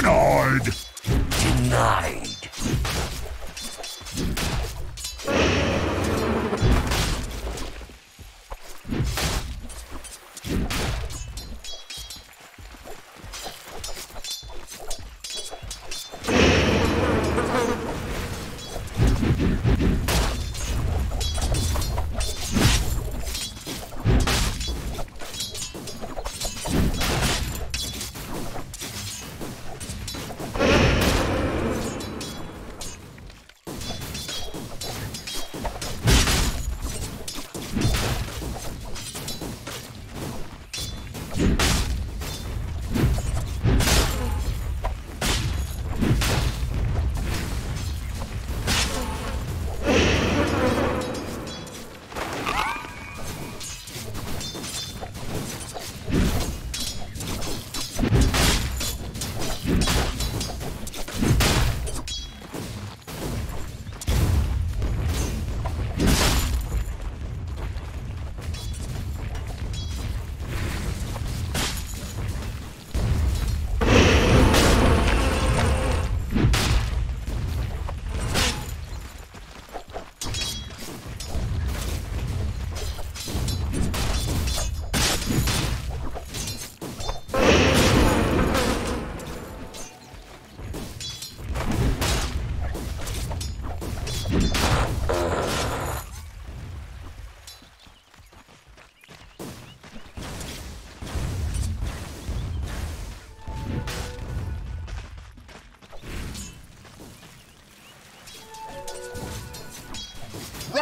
Denied! Denied!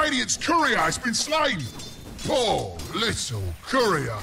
Radiant's courier has been slain! Poor little courier!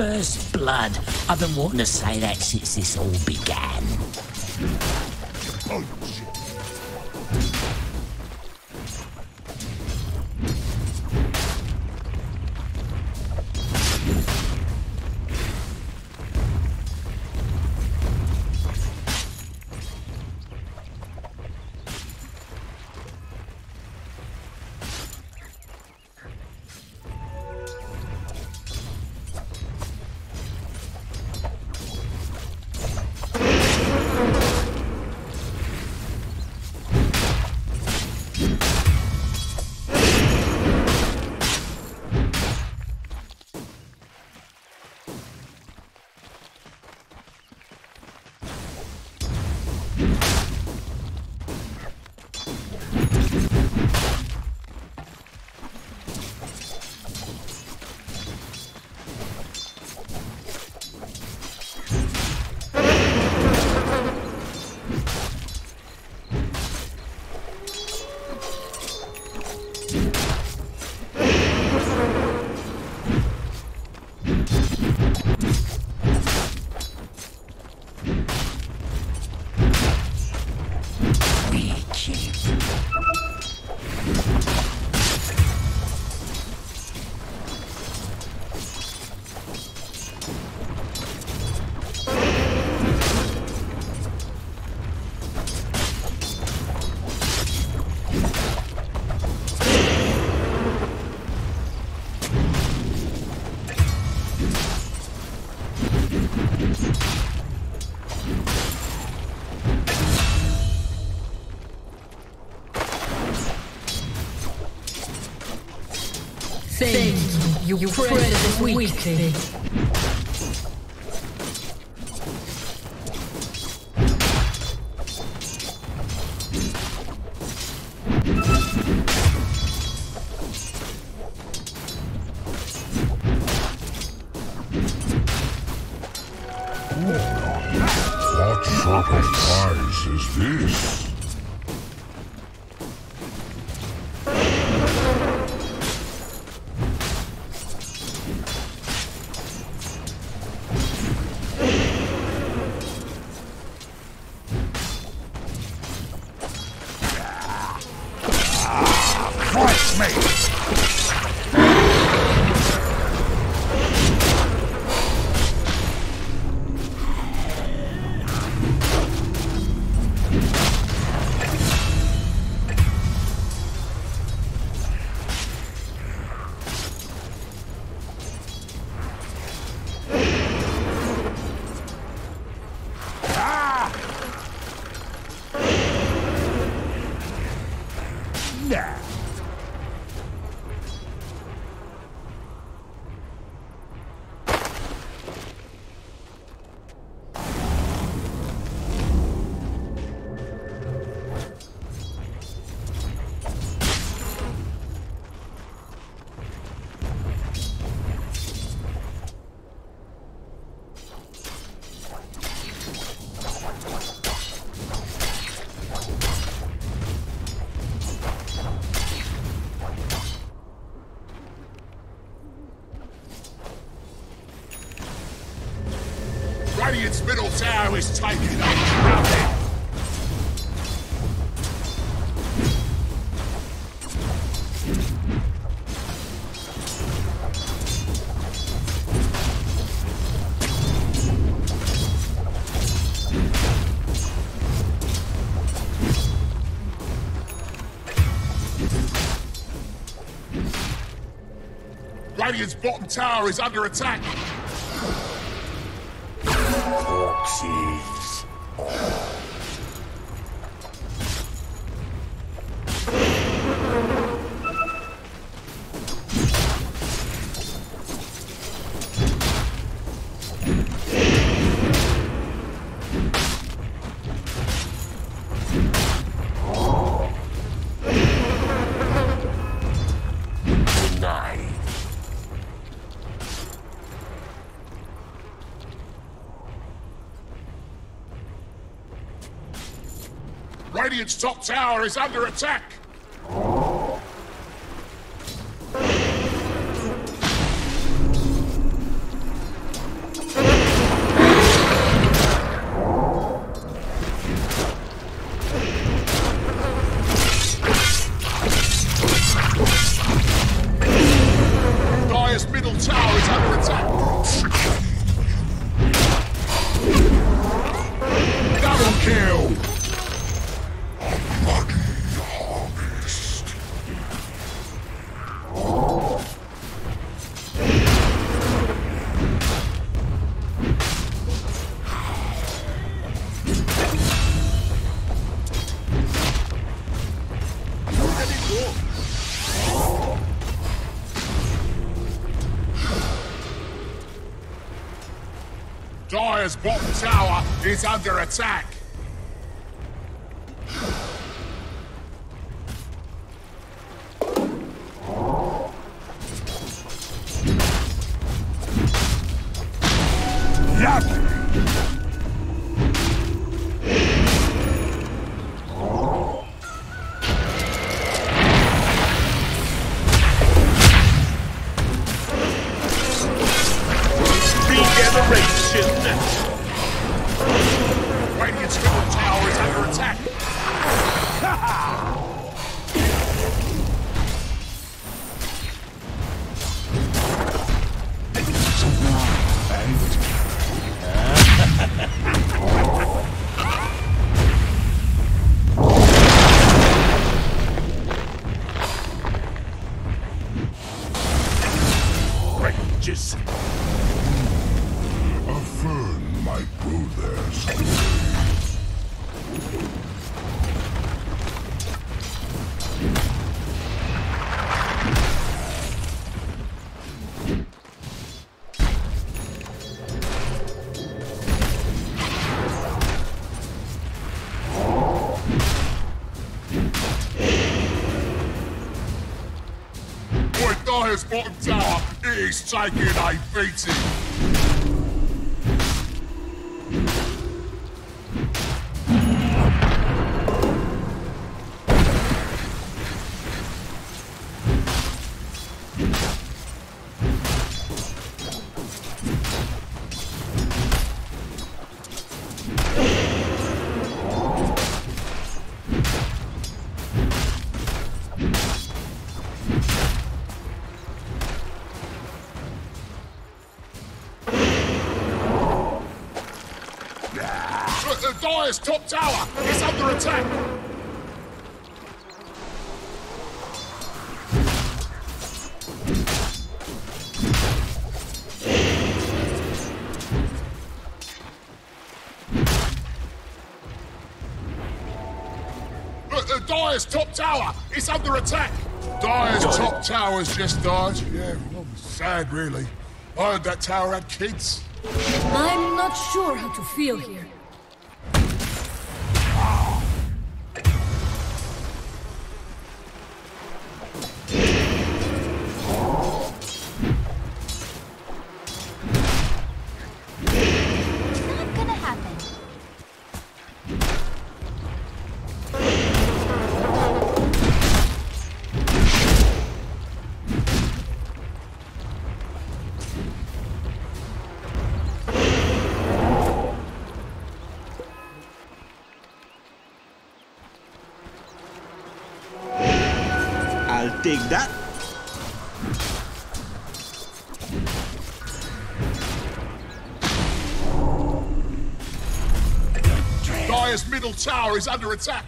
First blood. I've been wanting to say that since this all began. Oh, shit. You pray the weak thing. What sort of prize is this? Radiant's middle tower is taken. Radiant's bottom tower is under attack. Corpses. Radiant's top tower is under attack! Dire's middle tower is under attack! Double kill! Dire's bottom tower is under attack. Radiant's middle tower is under attack. Righteous. Affirm my brothers. fucked up. He's taking a beating. Dyer's top tower is under attack! Dyer's top tower is under attack! Dyer's top tower's just died. Yeah, well, sad really. I heard that tower had kids. I'm not sure how to feel here. I'll take that. Dyer's middle tower is under attack.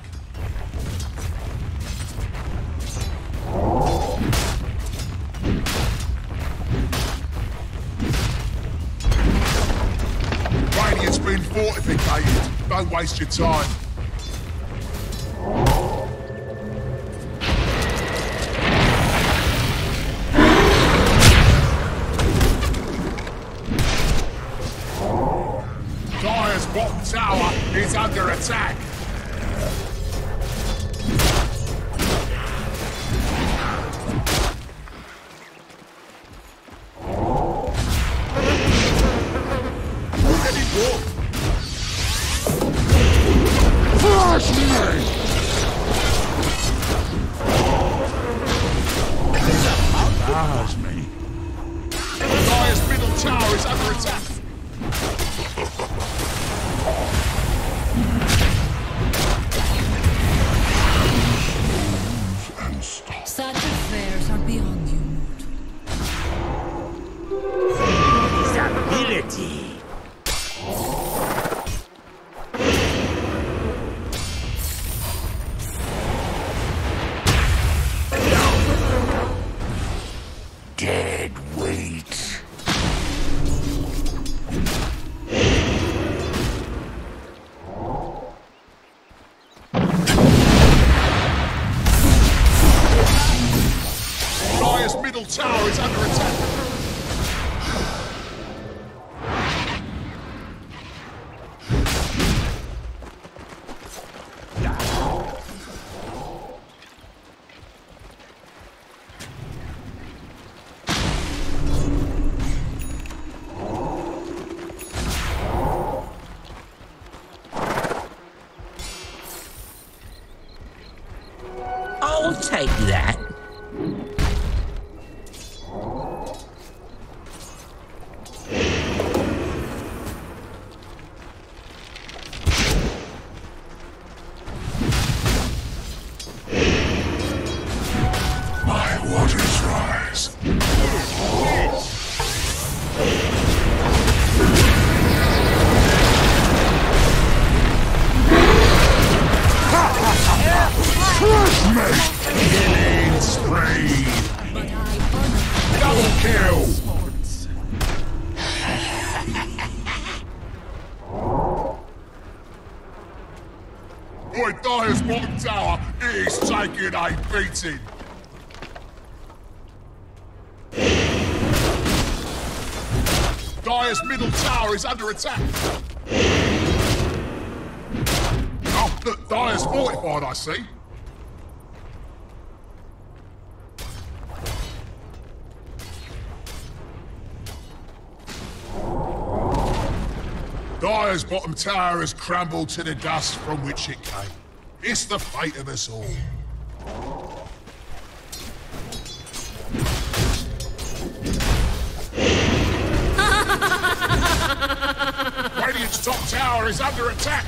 Radiant's been fortificated. Don't waste your time. Bottom tower is under attack. Flash me! Dyer's middle tower is under attack. Such affairs are beyond you, Mort. Stability! Dead weight. Middle tower is under attack. I'll take that. Killing spree! Double kill! Boy, Dyer's bottom tower is taking a beating! Dyer's middle tower is under attack! Oh, look, Dyer's fortified, I see. Dyer's bottom tower has crumbled to the dust from which it came. It's the fate of us all. Radiant's top tower is under attack.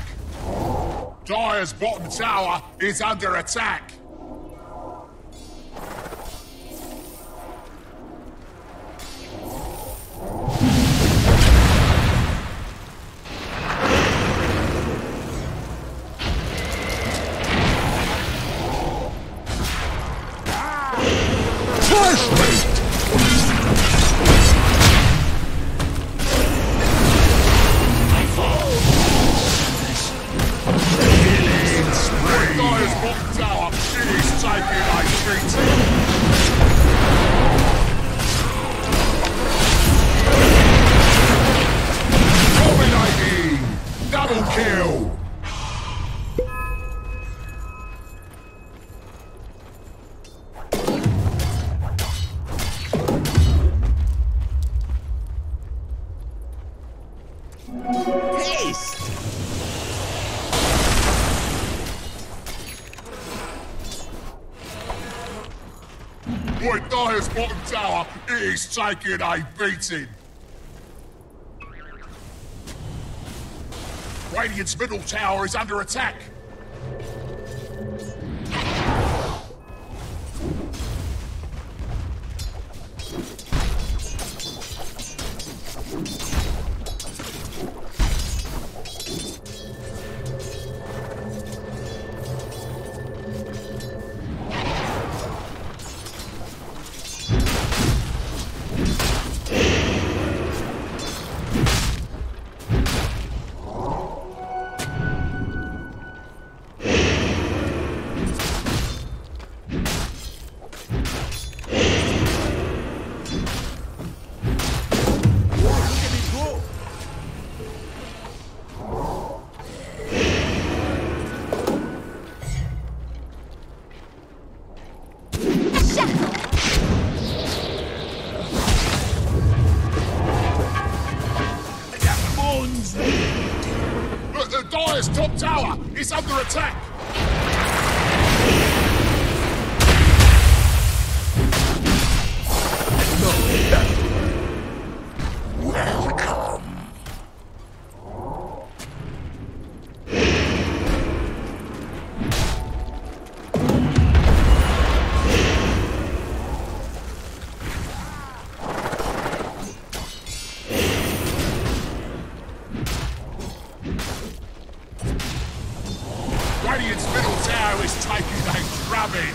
Dyer's bottom tower is under attack. Dyer's bottom tower is taking a beating. Radiant's middle tower is under attack. It's under attack! Welcome! Radiant's middle tower is taking a drubbing.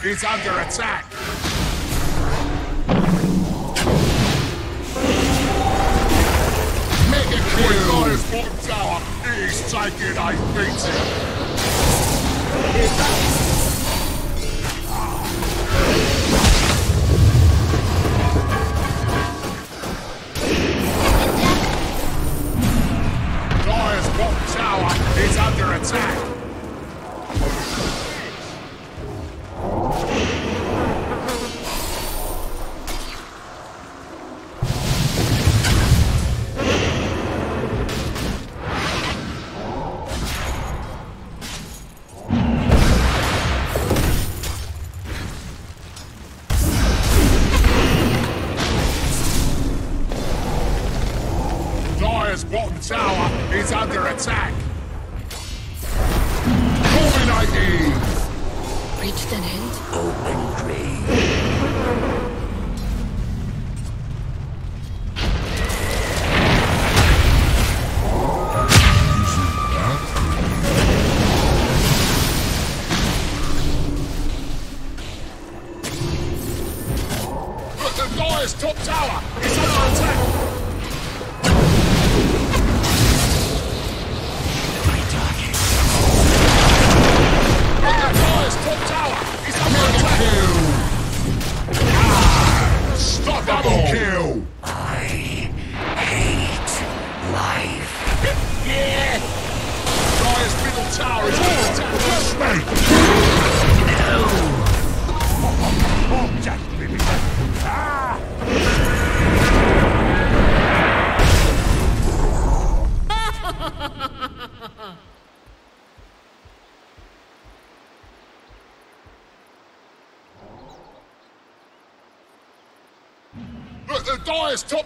It's under attack! Mega kill! Dyer's bottom tower is taking a beating! Dyer's bottom tower is under attack! Bottom tower is under attack. Culminating. Reached an end. Open grave.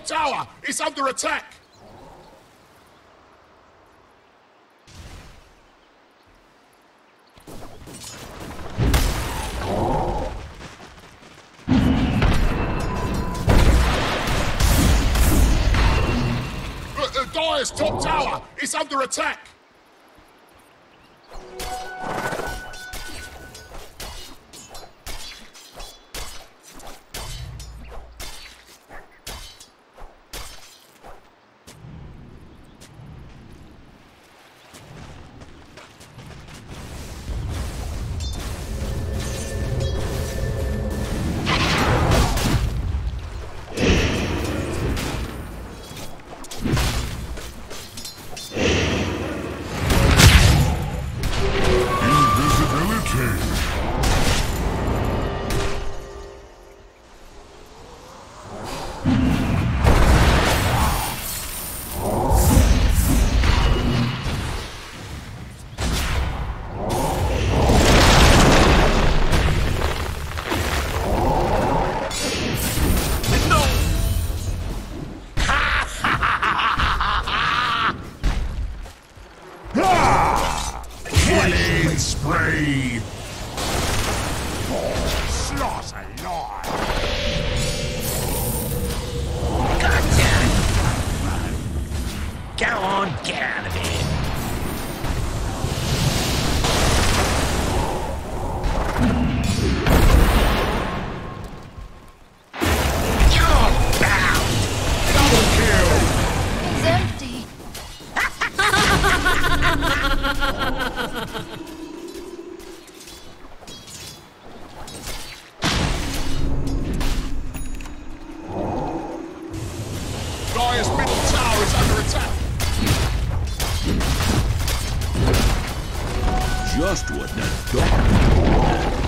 tower is under attack. No! Look, the Dire's top tower is under attack. Dire's top tower is under attack!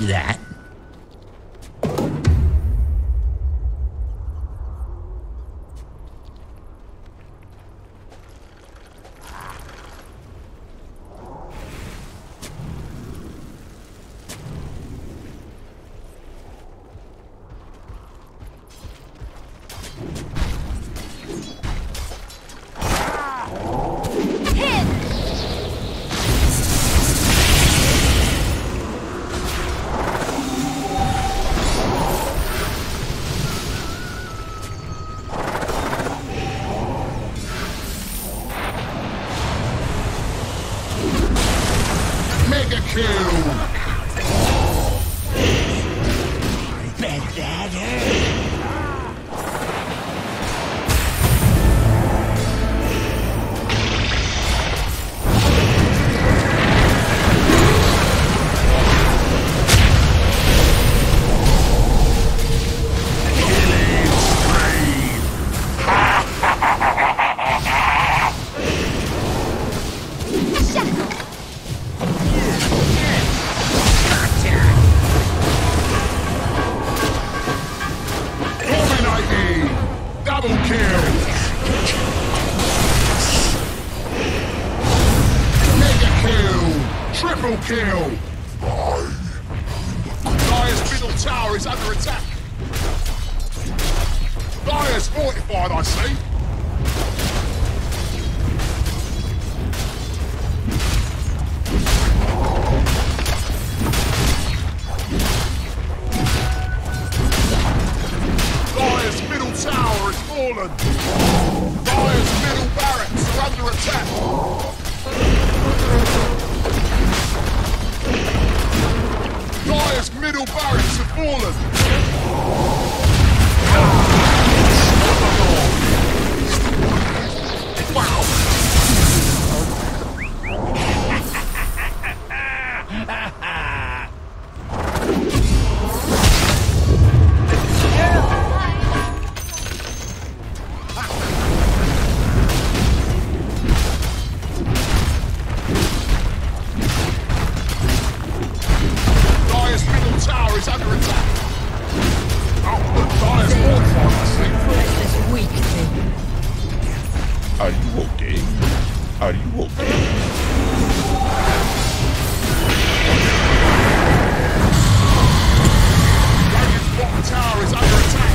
That. is under attack. Outputs on his this weak thing. Are you okay? Are you okay? Guardian's bottom tower is under attack.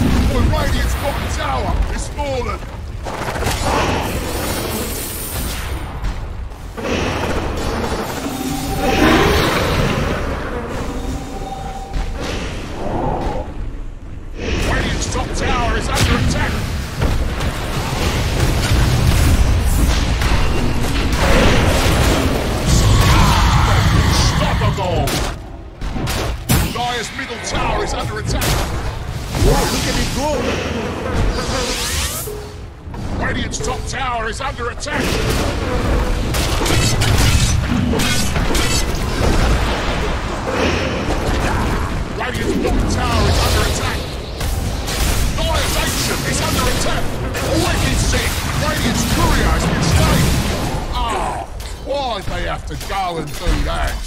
The Radiant's bottom tower is fallen! Radiant's top tower is under attack! Unstoppable! Gaia's middle tower is under attack! Look at it go! Radiant's top tower is under attack! Radiant's bottom tower is under attack! Gaia's ancient is under attack! Wicked sick! Radiant's courier has been slain! Ah, why'd they have to go and do that?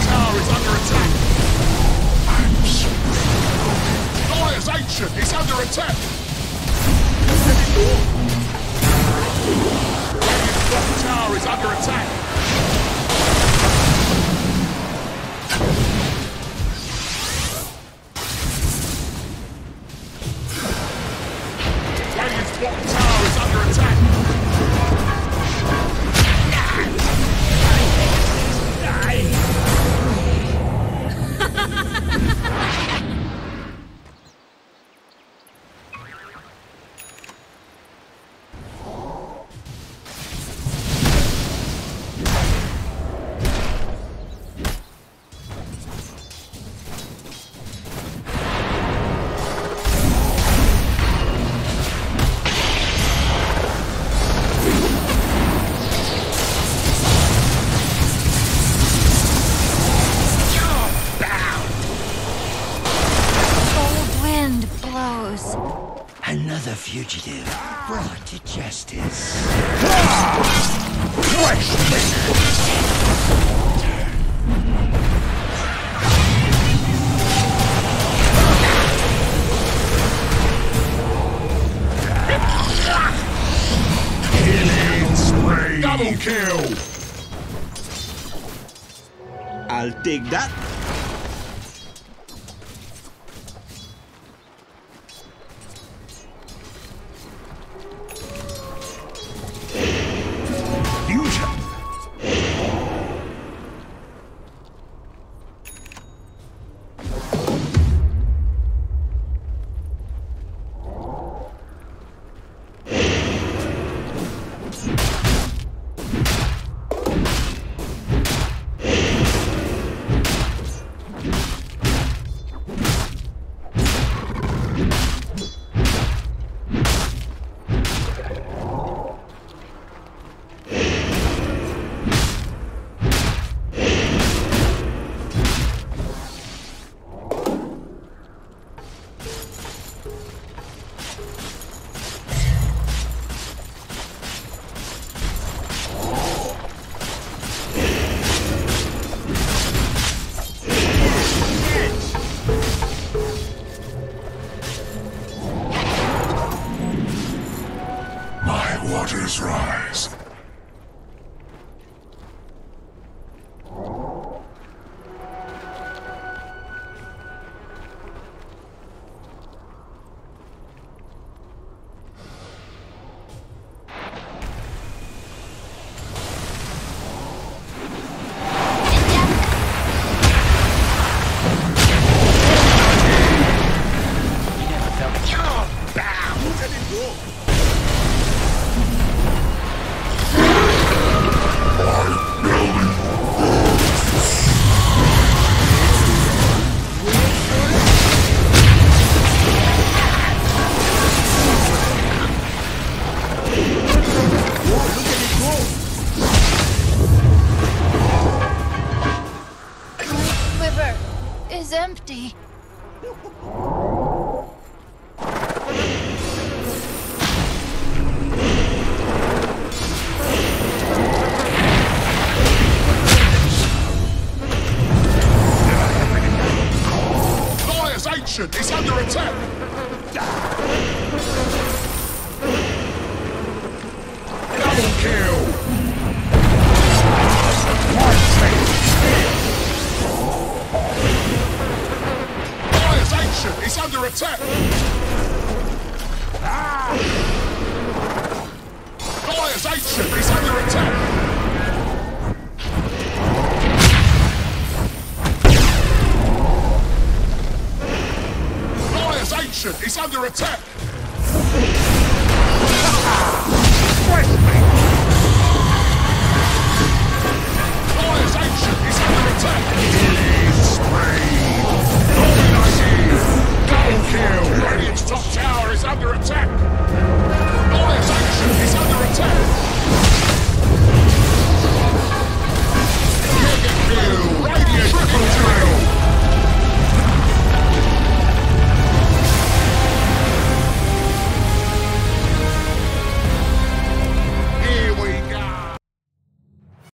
Tower is under attack. Gaia's ancient is under attack. Radiant's tower is under attack. Radiant's bottom tower is under attack. Another fugitive brought to justice. Killing spree! Double kill! I'll take that. It's under attack! Double kill! Dyer's ancient! It's under attack! Dyer's ancient! It's under attack! It's under attack! Dyer's ancient! It's under attack!